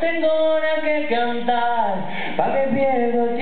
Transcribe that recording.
Tengo nada que cantar, pa' que pierdo.